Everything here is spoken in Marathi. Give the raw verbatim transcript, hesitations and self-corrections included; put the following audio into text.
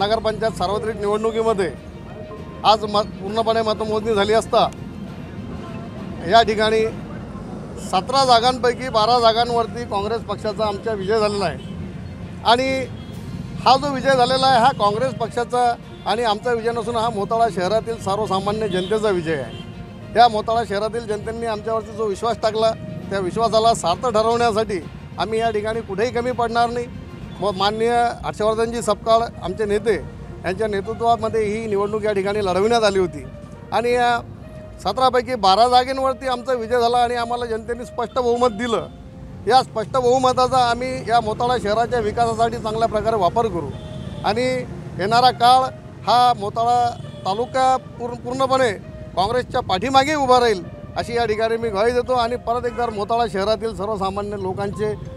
नगर पंचायत सार्वत्रिक निवडणुकीमध्ये आज मत पूर्णपणे मतमोजणी झाली असता या ठिकाणी सतरा जागांपैकी बारा जागांवरती काँग्रेस पक्षाचा आमचा विजय झालेला आहे आणि हा जो विजय झालेला आहे हा काँग्रेस पक्षाचा आणि आमचा विजय नसून हा मोताळा शहरातील सर्वसामान्य जनतेचा विजय आहे। या मोताळा शहरातील जनतेने आमच्यावरती जो विश्वास टाकला त्या विश्वासाला सार्थ ठरवण्यासाठी आम्ही या ठिकाणी कुठेही कमी पडणार नाही। व माननीय हर्षवर्धनजी सपकाळ आमचे नेते यांच्या नेतृत्वामध्ये ही निवडणूक या ठिकाणी लढविण्यात आली होती आणि या सतरापैकी बारा जागेंवरती आमचा विजय झाला आणि आम्हाला जनतेने स्पष्ट बहुमत दिलं। या स्पष्ट बहुमताचा आम्ही या मोताळा शहराच्या विकासासाठी चांगल्या प्रकारे वापर करू आणि येणारा काळ हा मोताळा तालुका पूर्ण पूर्णपणे काँग्रेसच्या पाठीमागे उभा राहील अशी या ठिकाणी मी ग्वाही देतो आणि परत एकदा मोताळा शहरातील सर्वसामान्य लोकांचे